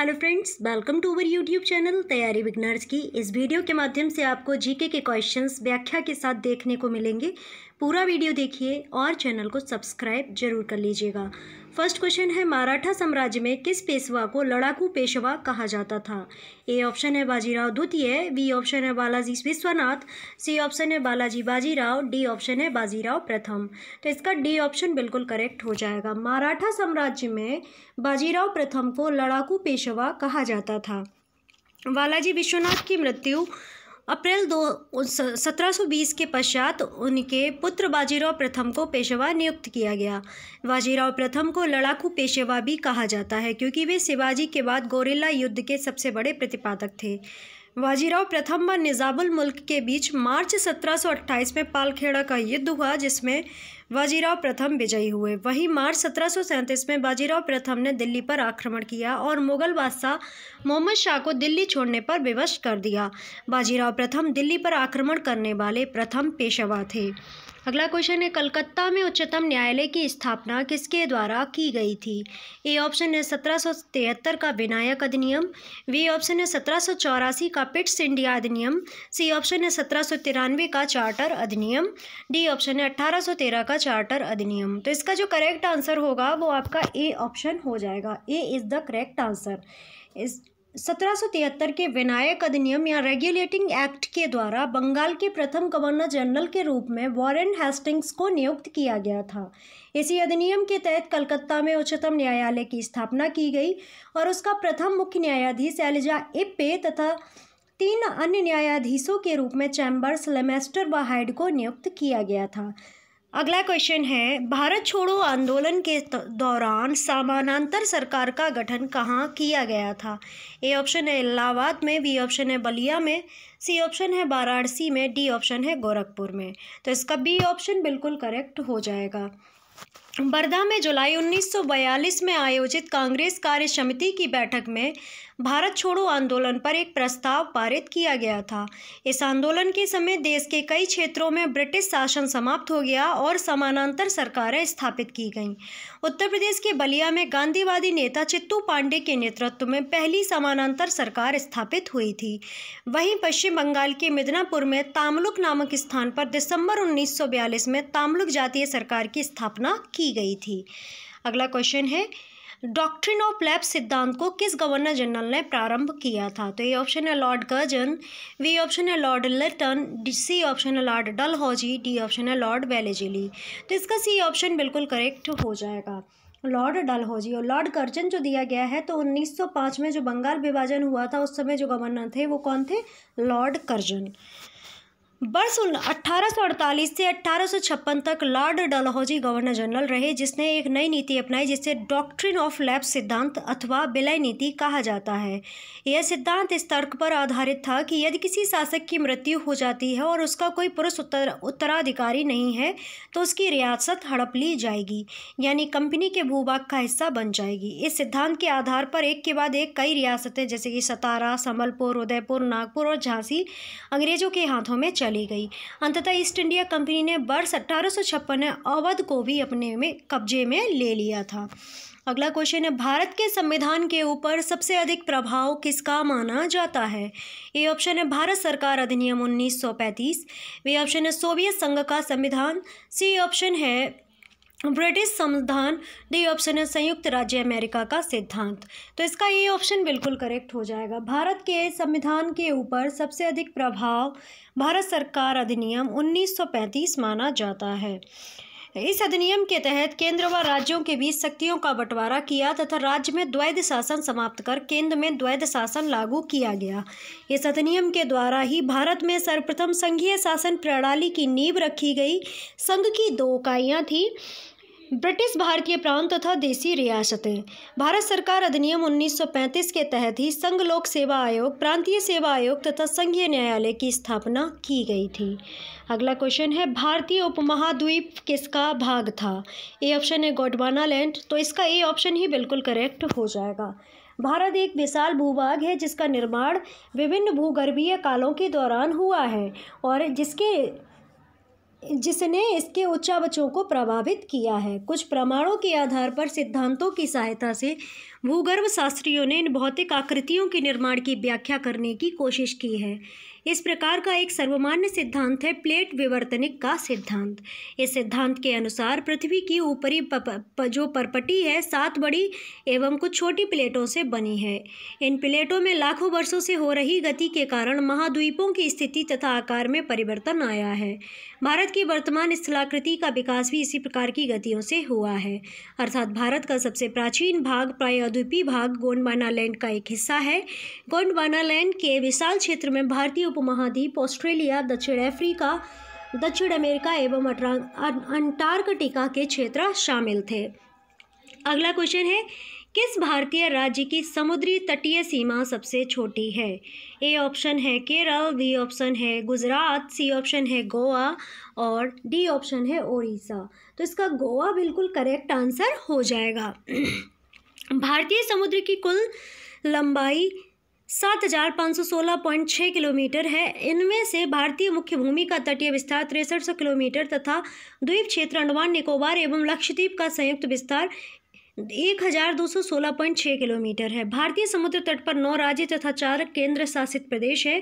Hello friends, welcome to our YouTube channel Taiyari winners की। इस video के माध्यम से आपको जीके के क्वेश्चंस व्याख्या के साथ देखने को मिलेंगे। पूरा वीडियो देखिए और चैनल को सब्सक्राइब जरूर कर लीजिएगा। फर्स्ट क्वेश्चन है, मराठा साम्राज्य में किस पेशवा को लड़ाकू पेशवा कहा जाता था? ए ऑप्शन है बाजीराव द्वितीय, बी ऑप्शन है बालाजी विश्वनाथ, सी ऑप्शन है बालाजी बाजीराव, डी ऑप्शन है बाजीराव प्रथम। तो इसका डी ऑप्शन बिल्कुल करेक्ट हो जाएगा। मराठा साम्राज्य में बाजीराव प्रथम को लड़ाकू पेशवा कहा जाता था। बालाजी विश्वनाथ की मृत्यु अप्रैल 1720 के पश्चात उनके पुत्र बाजीराव प्रथम को पेशवा नियुक्त किया गया। बाजीराव प्रथम को लड़ाकू पेशवा भी कहा जाता है क्योंकि वे शिवाजी के बाद गोरिल्ला युद्ध के सबसे बड़े प्रतिपादक थे। बाजीराव प्रथम व निजामुल मुल्क के बीच मार्च 1728 में पालखेड़ा का युद्ध हुआ, जिसमें बाजीराव प्रथम विजयी हुए। वहीं मार्च 1737 में बाजीराव प्रथम ने दिल्ली पर आक्रमण किया और मुगल बादशाह मोहम्मद शाह को दिल्ली छोड़ने पर विवश कर दिया। बाजीराव प्रथम दिल्ली पर आक्रमण करने वाले प्रथम पेशवा थे। अगला क्वेश्चन है, कलकत्ता में उच्चतम न्यायालय की स्थापना किसके द्वारा की गई थी? ए ऑप्शन है 1773 का विनायक अधिनियम, बी ऑप्शन है 1784 का पिट्स इंडिया अधिनियम, सी ऑप्शन है 1793 का चार्टर अधिनियम, डी ऑप्शन है 1813 का चार्टर अधिनियम। तो इसका जो करेक्ट आंसर होगा वो आपका ए ऑप्शन हो जाएगा। A is the correct answer. इस 1773 के विनायक अधिनियम या रेगुलेटिंग एक्ट के द्वारा बंगाल के प्रथम गवर्नर जनरल के रूप में वॉरेन हेस्टिंग्स को नियुक्त किया गया था। इसी अधिनियम के तहत कलकत्ता में उच्चतम न्यायालय की स्थापना की गई और उसका प्रथम मुख्य न्यायाधीश एलिजा एप्पे तथा 3 अन्य न्यायाधीशों के रूप में चैम्बर्स, लेमेस्टर व हाइड को नियुक्त किया गया था। अगला क्वेश्चन है, भारत छोड़ो आंदोलन के दौरान समानांतर सरकार का गठन कहाँ किया गया था? ए ऑप्शन है इलाहाबाद में, बी ऑप्शन है बलिया में, सी ऑप्शन है वाराणसी में, डी ऑप्शन है गोरखपुर में। तो इसका बी ऑप्शन बिल्कुल करेक्ट हो जाएगा। वर्धा में जुलाई 1942 में आयोजित कांग्रेस कार्य समिति की बैठक में भारत छोड़ो आंदोलन पर एक प्रस्ताव पारित किया गया था। इस आंदोलन के समय देश के कई क्षेत्रों में ब्रिटिश शासन समाप्त हो गया और समानांतर सरकारें स्थापित की गईं। उत्तर प्रदेश के बलिया में गांधीवादी नेता चित्तू पांडे के नेतृत्व में पहली समानांतर सरकार स्थापित हुई थी। वहीं पश्चिम बंगाल के मिदनापुर में तामलुक नामक स्थान पर दिसंबर 1942 में तामलुक जातीय सरकार की स्थापना की गई थी। अगला क्वेश्चन है, डॉक्ट्रिन ऑफ लैप्स सिद्धांत को किस गवर्नर जनरल ने प्रारंभ किया था? तो ये ऑप्शन है लॉर्ड कर्जन, बी ऑप्शन है लॉर्ड लिटन, सी ऑप्शन है लॉर्ड डलहौजी, डी ऑप्शन है लॉर्ड बेलेजिली। तो इसका सी ऑप्शन बिल्कुल करेक्ट हो जाएगा, लॉर्ड डलहौजी। और लॉर्ड कर्जन जो दिया गया है, तो 1905 में जो बंगाल विभाजन हुआ था उस समय जो गवर्नर थे वो कौन थे? Lord Curzon. वर्ष 1848 से 1856 तक लॉर्ड डलहौजी गवर्नर जनरल रहे, जिसने एक नई नीति अपनाई जिसे डॉक्ट्रिन ऑफ लैप्स सिद्धांत अथवा विलय नीति कहा जाता है। यह सिद्धांत इस तर्क पर आधारित था कि यदि किसी शासक की मृत्यु हो जाती है और उसका कोई पुरुष उत्तराधिकारी नहीं है तो उसकी रियासत हड़प ली जाएगी, यानी कंपनी के भूभाग का हिस्सा बन जाएगी। इस सिद्धांत के आधार पर एक के बाद एक कई रियासतें जैसे कि सतारा, संबलपुर, उदयपुर, नागपुर और झांसी अंग्रेजों के हाथों में चली गई। अंततः ईस्ट इंडिया कंपनी ने वर्ष 1856 में अवध को भी अपने में कब्जे में ले लिया था। अगला क्वेश्चन है, भारत के संविधान के ऊपर सबसे अधिक प्रभाव किसका माना जाता है? ए ऑप्शन है भारत सरकार अधिनियम 1935, बी ऑप्शन है सोवियत संघ का संविधान, सी ऑप्शन है ब्रिटिश संविधान, डी ऑप्शन है संयुक्त राज्य अमेरिका का सिद्धांत। तो इसका ए ऑप्शन बिल्कुल करेक्ट हो जाएगा। भारत के संविधान के ऊपर सबसे अधिक प्रभाव भारत सरकार अधिनियम 1935 माना जाता है। इस अधिनियम के तहत केंद्र व राज्यों के बीच शक्तियों का बंटवारा किया तथा राज्य में द्वैध शासन समाप्त कर केंद्र में द्वैध शासन लागू किया गया। इस अधिनियम के द्वारा ही भारत में सर्वप्रथम संघीय शासन प्रणाली की नींव रखी गई। संघ की 2 इकाइयाँ थीं, ब्रिटिश भारतीय प्रांत तथा देसी रियासतें। भारत सरकार अधिनियम 1935 के तहत ही संघ लोक सेवा आयोग, प्रांतीय सेवा आयोग तथा संघीय न्यायालय की स्थापना की गई थी। अगला क्वेश्चन है, भारतीय उपमहाद्वीप किसका भाग था? ए ऑप्शन है गोंडवानालैंड, तो इसका ए ऑप्शन ही बिल्कुल करेक्ट हो जाएगा। भारत एक विशाल भूभाग है जिसका निर्माण विभिन्न भूगर्भीय कालों के दौरान हुआ है और जिसने इसके उच्चावचों को प्रभावित किया है। कुछ प्रमाणों के आधार पर सिद्धांतों की सहायता से भूगर्भ शास्त्रियों ने इन भौतिक आकृतियों के निर्माण की व्याख्या करने की कोशिश की है। इस प्रकार का एक सर्वमान्य सिद्धांत है प्लेट विवर्तनिक का सिद्धांत। इस सिद्धांत के अनुसार पृथ्वी की ऊपरी जो परपटी है 7 बड़ी एवं कुछ छोटी प्लेटों से बनी है। इन प्लेटों में लाखों वर्षों से हो रही गति के कारण महाद्वीपों की स्थिति तथा आकार में परिवर्तन आया है। भारत की वर्तमान स्थलाकृति का विकास भी इसी प्रकार की गतियों से हुआ है। अर्थात भारत का सबसे प्राचीन भाग प्रायद्वीपीय भाग गोंडवानालैंड का एक हिस्सा है। गोंडवानालैंड के विशाल क्षेत्र में भारतीय उपमहाद्वीप, ऑस्ट्रेलिया, दक्षिण अफ्रीका, दक्षिण अमेरिका एवं अंटार्कटिका के क्षेत्र शामिल थे। अगला क्वेश्चन है, किस भारतीय राज्य की समुद्री तटीय सीमा सबसे छोटी है? ए ऑप्शन है केरल, बी ऑप्शन है गुजरात, सी ऑप्शन है गोवा और डी ऑप्शन है ओडिशा। तो इसका गोवा बिल्कुल करेक्ट आंसर हो जाएगा। भारतीय समुद्र की कुल लंबाई 7516.6 किलोमीटर है। इनमें से भारतीय मुख्य भूमि का तटीय विस्तार 6300 किलोमीटर तथा द्वीप क्षेत्र अंडमान निकोबार एवं लक्षद्वीप का संयुक्त विस्तार 1216.6 किलोमीटर है। भारतीय समुद्र तट पर 9 राज्य तथा 4 केंद्र शासित प्रदेश है।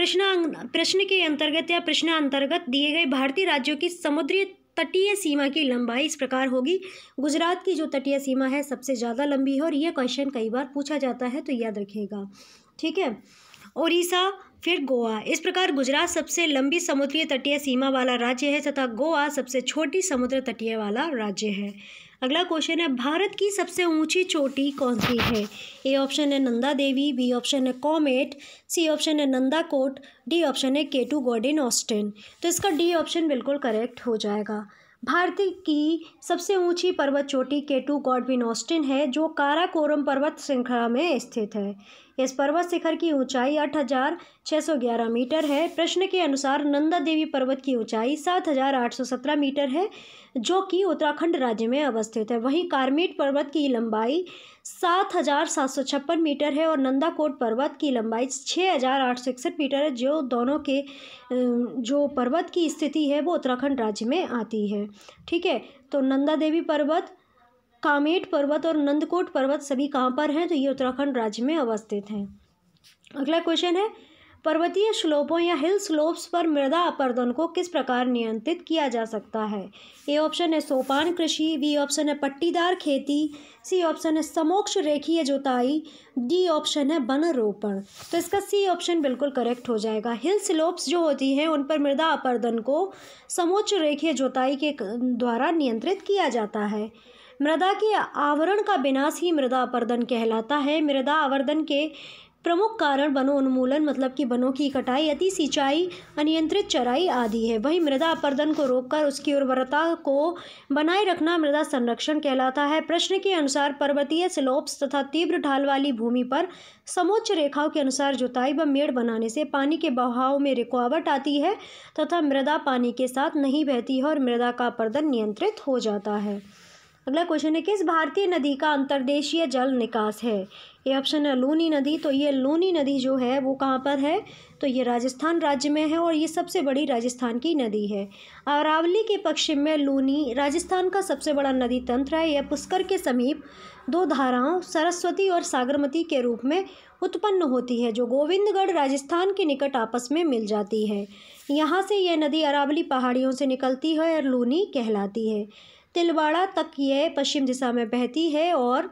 प्रश्न के अंतर्गत या प्रश्न अंतर्गत दिए गए भारतीय राज्यों की समुद्री तटीय सीमा की लंबाई इस प्रकार होगी। गुजरात की जो तटीय सीमा है सबसे ज़्यादा लंबी है और यह क्वेश्चन कई बार पूछा जाता है तो याद रखिएगा, ठीक है। ओडिशा फिर गोवा। इस प्रकार गुजरात सबसे लंबी समुद्री तटीय सीमा वाला राज्य है तथा गोवा सबसे छोटी समुद्र तटीय वाला राज्य है। अगला क्वेश्चन है, भारत की सबसे ऊंची चोटी कौन सी है? ए ऑप्शन है नंदा देवी, बी ऑप्शन है कामेट, सी ऑप्शन है नंदा कोट, डी ऑप्शन है केटू गॉडविन ऑस्टिन। तो इसका डी ऑप्शन बिल्कुल करेक्ट हो जाएगा। भारत की सबसे ऊंची पर्वत चोटी केटू गॉडविन ऑस्टिन है जो काराकोरम पर्वत श्रृंखला में स्थित है। इस पर्वत शिखर की ऊंचाई 8611 मीटर है। प्रश्न के अनुसार नंदा देवी पर्वत की ऊंचाई 7817 मीटर है जो कि उत्तराखंड राज्य में अवस्थित है। वहीं कामेट पर्वत की लंबाई 7756 मीटर है और नंदा कोट पर्वत की लंबाई 6861 मीटर है। जो दोनों के जो पर्वत की स्थिति है वो उत्तराखंड राज्य में आती है, ठीक है। तो नंदा देवी पर्वत, कामेट पर्वत और नंदकोट पर्वत सभी कहाँ पर हैं? तो ये उत्तराखंड राज्य में अवस्थित हैं। अगला क्वेश्चन है, पर्वतीय स्लोपों या हिल स्लोप्स पर मृदा अपरदन को किस प्रकार नियंत्रित किया जा सकता है? ए ऑप्शन है सोपान कृषि, बी ऑप्शन है पट्टीदार खेती, सी ऑप्शन है समोक्ष रेखीय जोताई, डी ऑप्शन है वन रोपण। तो इसका सी ऑप्शन बिल्कुल करेक्ट हो जाएगा। हिल स्लोप्स जो होती हैं उन पर मृदा अपरदन को समोच्च रेखीय जोताई के द्वारा नियंत्रित किया जाता है। मृदा के आवरण का विनाश ही मृदा अपरदन कहलाता है। मृदा आवर्धन के प्रमुख कारण वनों उन्मूलन मतलब कि वनों की कटाई, अति सिंचाई, अनियंत्रित चराई आदि है। वहीं मृदा अपरदन को रोककर उसकी उर्वरता को बनाए रखना मृदा संरक्षण कहलाता है। प्रश्न के अनुसार पर्वतीय स्लोप्स तथा तीव्र ढाल वाली भूमि पर समोच्च रेखाओं के अनुसार जुताई व मेड़ बनाने से पानी के बहाव में रुकावट आती है तथा मृदा पानी के साथ नहीं बहती है और मृदा का अपरदन नियंत्रित हो जाता है। अगला क्वेश्चन है, किस भारतीय नदी का अंतर्देशीय जल निकास है? ए ऑप्शन है लूनी नदी। तो ये लूनी नदी जो है वो कहाँ पर है? तो ये राजस्थान राज्य में है और ये सबसे बड़ी राजस्थान की नदी है। अरावली के पश्चिम में लूनी राजस्थान का सबसे बड़ा नदी तंत्र है। यह पुष्कर के समीप 2 धाराओं सरस्वती और सागरमती के रूप में उत्पन्न होती है जो गोविंदगढ़ राजस्थान के निकट आपस में मिल जाती है। यहाँ से यह नदी अरावली पहाड़ियों से निकलती है और लूनी कहलाती है। तिलवाड़ा तक यह पश्चिम दिशा में बहती है और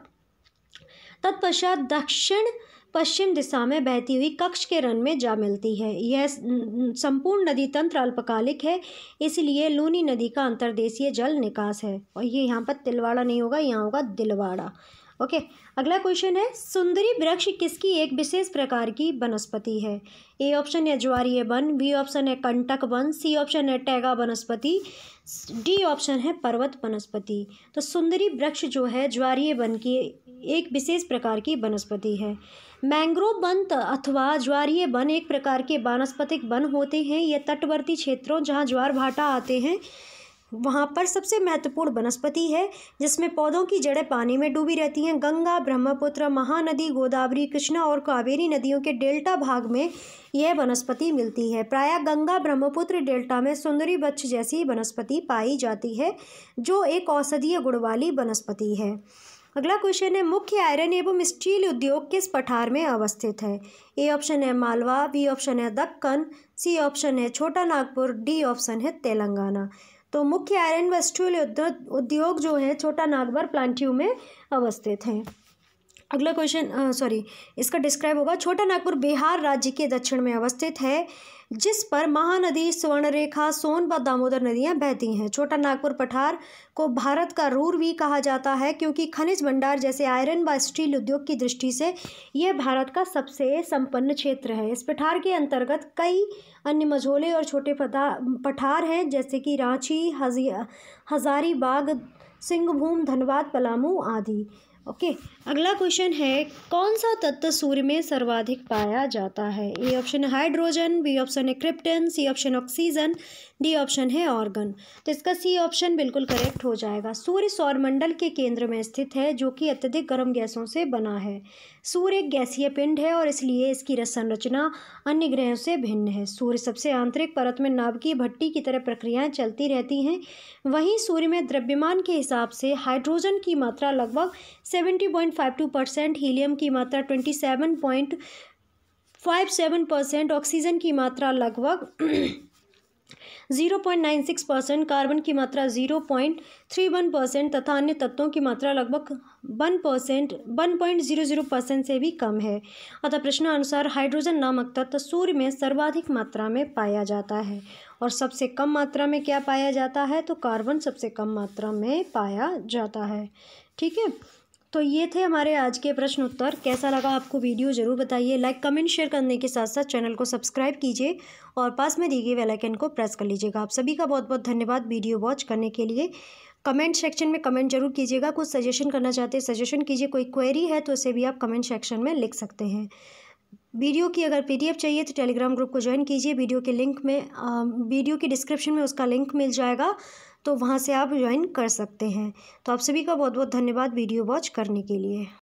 तत्पश्चात दक्षिण पश्चिम दिशा में बहती हुई कच्छ के रण में जा मिलती है। यह संपूर्ण नदी तंत्र अल्पकालिक है, इसलिए लूनी नदी का अंतर्देशीय जल निकास है। और ये यहाँ पर तिलवाड़ा नहीं होगा, यहाँ होगा दिलवाड़ा, ओके। अगला क्वेश्चन है, सुंदरी वृक्ष किसकी एक विशेष प्रकार की वनस्पति है? ए ऑप्शन है ज्वारीय वन, बी ऑप्शन है कंटक वन, सी ऑप्शन है टैगा वनस्पति, डी ऑप्शन है पर्वत वनस्पति। तो सुंदरी वृक्ष जो है ज्वारीय वन की एक विशेष प्रकार की वनस्पति है। मैंग्रोव वन अथवा ज्वारीय वन एक प्रकार के वानस्पतिक वन होते हैं। यह तटवर्ती क्षेत्रों जहाँ ज्वार भाटा आते हैं वहाँ पर सबसे महत्वपूर्ण वनस्पति है, जिसमें पौधों की जड़ें पानी में डूबी रहती हैं। गंगा, ब्रह्मपुत्र, महानदी, गोदावरी, कृष्णा और कावेरी नदियों के डेल्टा भाग में यह वनस्पति मिलती है। प्रायः गंगा ब्रह्मपुत्र डेल्टा में सुंदरी वृक्ष जैसी वनस्पति पाई जाती है जो एक औषधीय गुण वाली वनस्पति है। अगला क्वेश्चन है मुख्य आयरन एवं स्टील उद्योग किस पठार में अवस्थित है। ए ऑप्शन है मालवा, बी ऑप्शन है दक्कन, सी ऑप्शन है छोटा नागपुर, डी ऑप्शन है तेलंगाना। तो मुख्य आयरन व स्टील उद्योग जो है छोटा नागपुर प्लांटियू में अवस्थित है। अगला क्वेश्चन इसका डिस्क्राइब होगा। छोटा नागपुर बिहार राज्य के दक्षिण में अवस्थित है जिस पर महानदी, स्वर्णरेखा, सोन व दामोदर नदियां बहती हैं। छोटा नागपुर पठार को भारत का रूर भी कहा जाता है क्योंकि खनिज भंडार जैसे आयरन व स्टील उद्योग की दृष्टि से यह भारत का सबसे संपन्न क्षेत्र है। इस पठार के अंतर्गत कई अन्य मझोले और छोटे पठार हैं जैसे कि रांची, हजारीबाग, सिंहभूम, धनबाद, पलामू आदि। ओके, अगला क्वेश्चन है कौन सा तत्व सूर्य में सर्वाधिक पाया जाता है। ए ऑप्शन है हाइड्रोजन, बी ऑप्शन है krypton, C option oxygen, D option है ऑर्गन। तो इसका सी ऑप्शन बिल्कुल करेक्ट हो जाएगा। सूर्य सौरमंडल के केंद्र में स्थित है जो कि अत्यधिक गर्म गैसों से बना है। सूर्य एक गैसीय पिंड है और इसलिए इसकी रस संरचना अन्य ग्रहों से भिन्न है। सूर्य सबसे आंतरिक परत में नाभिकीय भट्टी की तरह प्रक्रियाएँ चलती रहती हैं। वहीं सूर्य में द्रव्यमान के हिसाब से हाइड्रोजन की मात्रा लगभग 70.52%, हीलियम की मात्रा 27.57%, ऑक्सीजन की मात्रा लगभग 0.96%, कार्बन की मात्रा 0.31% तथा अन्य तत्वों की मात्रा लगभग 1.00% से भी कम है। अतः प्रश्नानुसार हाइड्रोजन नामक तत्व सूर्य में सर्वाधिक मात्रा में पाया जाता है और सबसे कम मात्रा में क्या पाया जाता है, तो कार्बन सबसे कम मात्रा में पाया जाता है। ठीक है, तो ये थे हमारे आज के प्रश्न उत्तर। कैसा लगा आपको वीडियो ज़रूर बताइए। लाइक, कमेंट, शेयर करने के साथ साथ चैनल को सब्सक्राइब कीजिए और पास में दिए गए बेल आइकन को प्रेस कर लीजिएगा। आप सभी का बहुत बहुत धन्यवाद वीडियो वॉच करने के लिए। कमेंट सेक्शन में कमेंट जरूर कीजिएगा। कुछ सजेशन करना चाहते हैं सजेशन कीजिए, कोई क्वेरी है तो उसे भी आप कमेंट सेक्शन में लिख सकते हैं। वीडियो की अगर पीडीएफ चाहिए तो टेलीग्राम ग्रुप को ज्वाइन कीजिए। वीडियो की डिस्क्रिप्शन में उसका लिंक मिल जाएगा, तो वहाँ से आप ज्वाइन कर सकते हैं। तो आप सभी का बहुत बहुत धन्यवाद वीडियो वॉच करने के लिए।